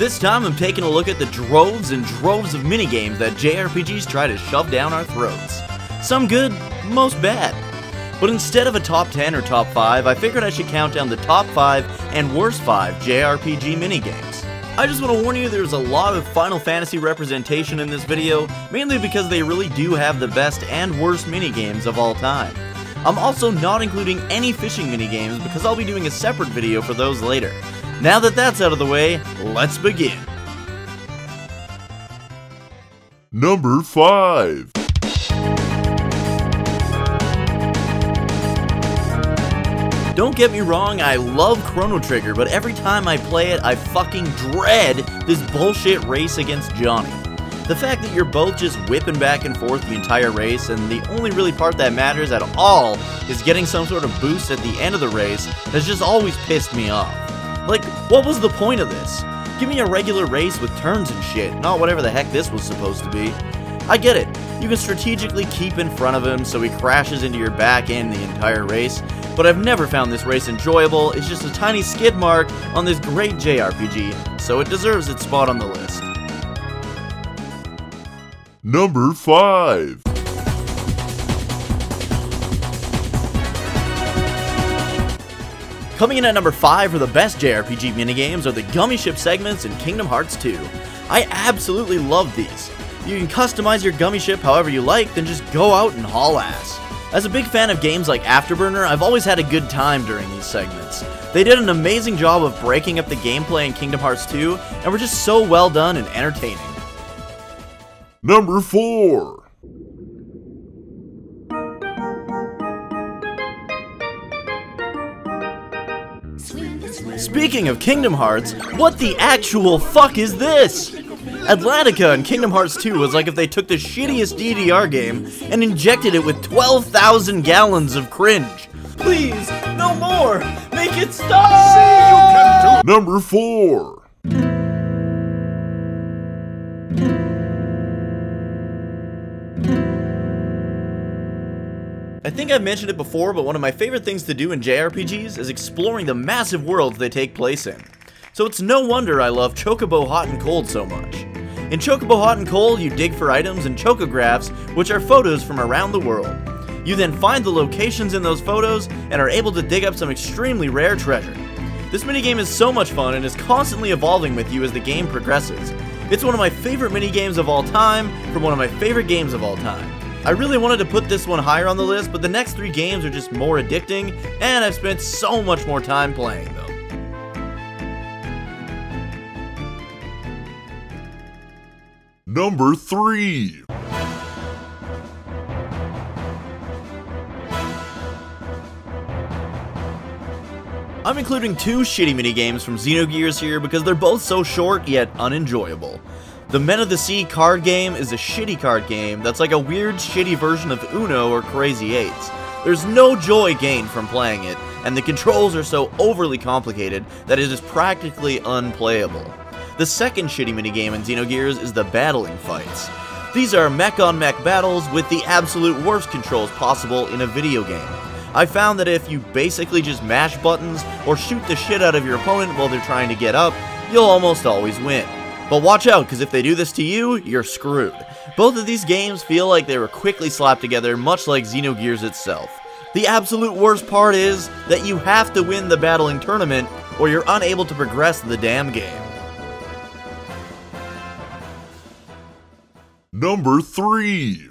This time I'm taking a look at the droves and droves of minigames that JRPGs try to shove down our throats. Some good, most bad. But instead of a top 10 or top 5, I figured I should count down the top 5 and worst 5 JRPG minigames. I just want to warn you there's a lot of Final Fantasy representation in this video, mainly because they really do have the best and worst minigames of all time. I'm also not including any fishing minigames because I'll be doing a separate video for those later. Now that that's out of the way, let's begin. Number 5. Don't get me wrong, I love Chrono Trigger, but every time I play it, I fucking dread this bullshit race against Johnny. The fact that you're both just whipping back and forth the entire race, and the only really part that matters at all is getting some sort of boost at the end of the race, has just always pissed me off. Like, what was the point of this? Give me a regular race with turns and shit, not whatever the heck this was supposed to be. I get it, you can strategically keep in front of him so he crashes into your back end the entire race, but I've never found this race enjoyable. It's just a tiny skid mark on this great JRPG, so it deserves its spot on the list. Number 5. Coming in at number 5 for the best JRPG minigames are the Gummy Ship segments in Kingdom Hearts 2. I absolutely love these. You can customize your Gummy Ship however you like, then just go out and haul ass. As a big fan of games like Afterburner, I've always had a good time during these segments. They did an amazing job of breaking up the gameplay in Kingdom Hearts 2, and were just so well done and entertaining. Number 4. Speaking of Kingdom Hearts, what the actual fuck is this? Atlantica in Kingdom Hearts 2 was like if they took the shittiest DDR game and injected it with 12,000 gallons of cringe. Please, no more! Make it stop! Number 4. I think I've mentioned it before, but one of my favorite things to do in JRPGs is exploring the massive worlds they take place in. So it's no wonder I love Chocobo Hot and Cold so much. In Chocobo Hot and Cold, you dig for items and chocographs, which are photos from around the world. You then find the locations in those photos and are able to dig up some extremely rare treasure. This minigame is so much fun and is constantly evolving with you as the game progresses. It's one of my favorite minigames of all time from one of my favorite games of all time. I really wanted to put this one higher on the list, but the next three games are just more addicting, and I've spent so much more time playing them. Number 3. I'm including two shitty minigames from Xenogears here because they're both so short yet unenjoyable. The Men of the Sea card game is a shitty card game that's like a weird, shitty version of Uno or Crazy Eights. There's no joy gained from playing it, and the controls are so overly complicated that it is practically unplayable. The second shitty minigame in Xenogears is the battling fights. These are mech-on-mech battles with the absolute worst controls possible in a video game. I found that if you basically just mash buttons or shoot the shit out of your opponent while they're trying to get up, you'll almost always win. But watch out, because if they do this to you, you're screwed. Both of these games feel like they were quickly slapped together, much like Xenogears itself. The absolute worst part is that you have to win the battling tournament, or you're unable to progress the damn game. Number 3.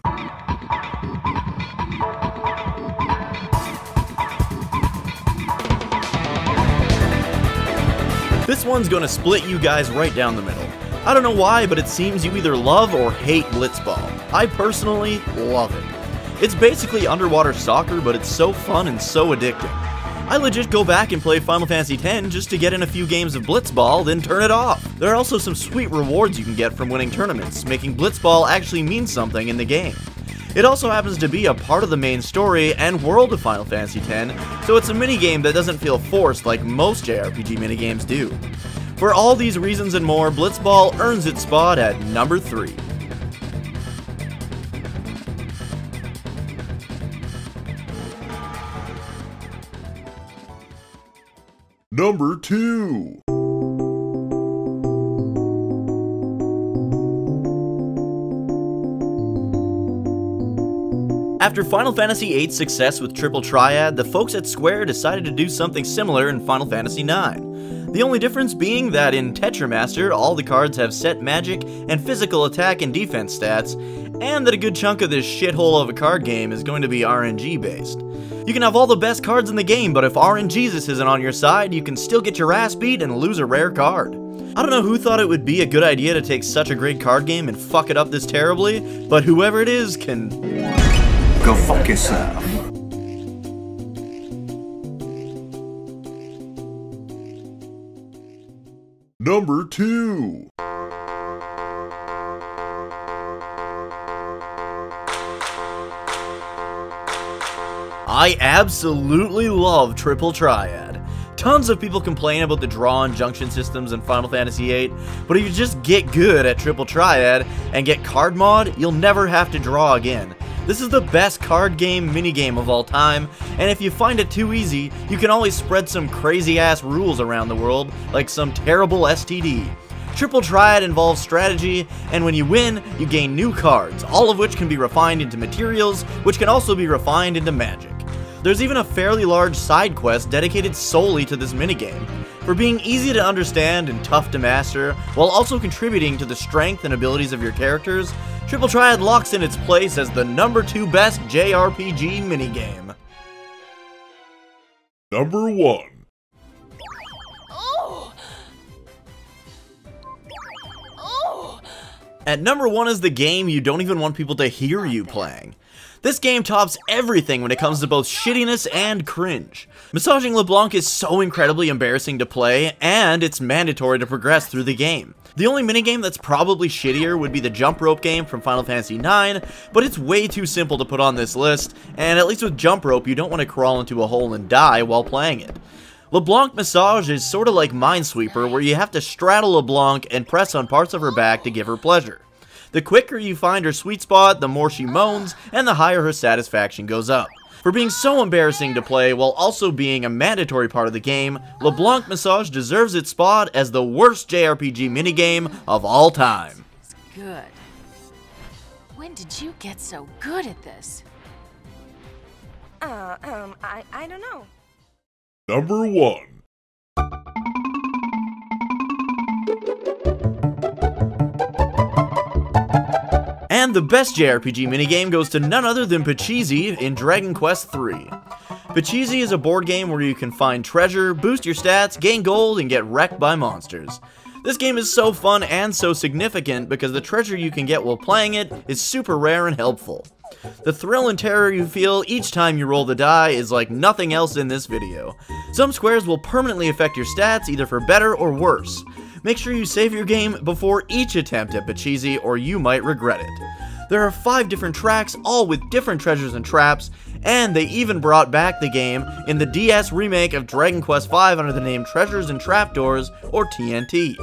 This one's gonna split you guys right down the middle. I don't know why, but it seems you either love or hate Blitzball. I personally love it. It's basically underwater soccer, but it's so fun and so addicting. I legit go back and play Final Fantasy X just to get in a few games of Blitzball, then turn it off. There are also some sweet rewards you can get from winning tournaments, making Blitzball actually mean something in the game. It also happens to be a part of the main story and world of Final Fantasy X, so it's a minigame that doesn't feel forced like most JRPG minigames do. For all these reasons and more, Blitzball earns its spot at number 3. Number 2. After Final Fantasy VIII's success with Triple Triad, the folks at Square decided to do something similar in Final Fantasy IX. The only difference being that in Tetra Master, all the cards have set magic and physical attack and defense stats, and that a good chunk of this shithole of a card game is going to be RNG based. You can have all the best cards in the game, but if RNGesus isn't on your side, you can still get your ass beat and lose a rare card. I don't know who thought it would be a good idea to take such a great card game and fuck it up this terribly, but whoever it is can go fuck yourself. Number 2. I absolutely love Triple Triad. Tons of people complain about the draw and junction systems in Final Fantasy VIII, but if you just get good at Triple Triad and get card mod, you'll never have to draw again. This is the best card game minigame of all time, and if you find it too easy, you can always spread some crazy ass rules around the world, like some terrible STD. Triple Triad involves strategy, and when you win, you gain new cards, all of which can be refined into materials, which can also be refined into magic. There's even a fairly large side quest dedicated solely to this minigame, for being easy to understand and tough to master, while also contributing to the strength and abilities of your characters. Triple Triad locks in its place as the number 2 best JRPG minigame. Number 1. Oh. At number 1 is the game you don't even want people to hear you playing. This game tops everything when it comes to both shittiness and cringe. Massaging LeBlanc is so incredibly embarrassing to play, and it's mandatory to progress through the game. The only minigame that's probably shittier would be the jump rope game from Final Fantasy IX, but it's way too simple to put on this list, and at least with jump rope you don't want to crawl into a hole and die while playing it. LeBlanc massage is sorta like Minesweeper, where you have to straddle LeBlanc and press on parts of her back to give her pleasure. The quicker you find her sweet spot, the more she moans, and the higher her satisfaction goes up. For being so embarrassing to play while also being a mandatory part of the game, LeBlanc Massage deserves its spot as the worst JRPG minigame of all time. This is good. When did you get so good at this? I don't know. Number 1. And the best JRPG minigame goes to none other than Pachisi in Dragon Quest III. Pachisi is a board game where you can find treasure, boost your stats, gain gold, and get wrecked by monsters. This game is so fun and so significant because the treasure you can get while playing it is super rare and helpful. The thrill and terror you feel each time you roll the die is like nothing else in this video. Some squares will permanently affect your stats either for better or worse. Make sure you save your game before each attempt at Pachisi or you might regret it. There are 5 different tracks, all with different treasures and traps, and they even brought back the game in the DS remake of Dragon Quest V under the name Treasures and Trapdoors, or TNT.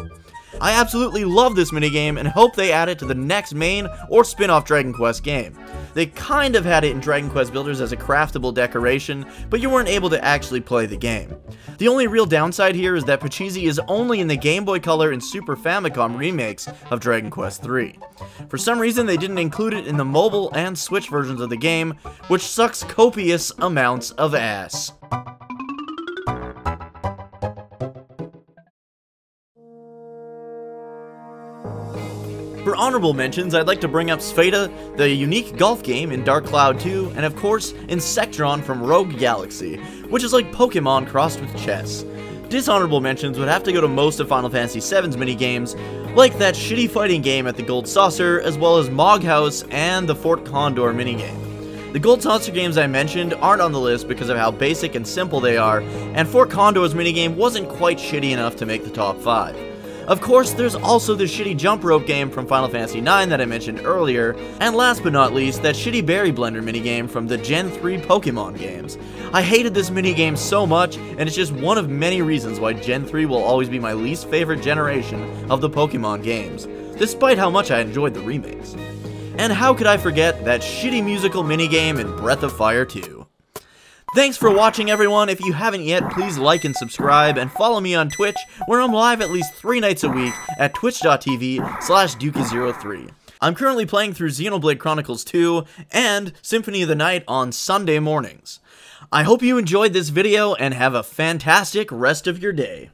I absolutely love this minigame and hope they add it to the next main or spin-off Dragon Quest game. They kind of had it in Dragon Quest Builders as a craftable decoration, but you weren't able to actually play the game. The only real downside here is that Pachisi is only in the Game Boy Color and Super Famicom remakes of Dragon Quest III. For some reason they didn't include it in the mobile and Switch versions of the game, which sucks copious amounts of ass. For honorable mentions, I'd like to bring up Spheda, the unique golf game in Dark Cloud 2, and of course, Insectron from Rogue Galaxy, which is like Pokemon crossed with chess. Dishonorable mentions would have to go to most of Final Fantasy VII's minigames, like that shitty fighting game at the Gold Saucer, as well as Mog House and the Fort Condor minigame. The Gold Saucer games I mentioned aren't on the list because of how basic and simple they are, and Fort Condor's minigame wasn't quite shitty enough to make the top 5. Of course, there's also the shitty jump rope game from Final Fantasy IX that I mentioned earlier, and last but not least, that shitty berry blender minigame from the Gen 3 Pokemon games. I hated this minigame so much, and it's just one of many reasons why Gen 3 will always be my least favorite generation of the Pokemon games, despite how much I enjoyed the remakes. And how could I forget that shitty musical minigame in Breath of Fire 2? Thanks for watching, everyone. If you haven't yet, please like and subscribe, and follow me on Twitch, where I'm live at least 3 nights a week at twitch.tv/dukey03. I'm currently playing through Xenoblade Chronicles 2 and Symphony of the Night on Sunday mornings. I hope you enjoyed this video and have a fantastic rest of your day.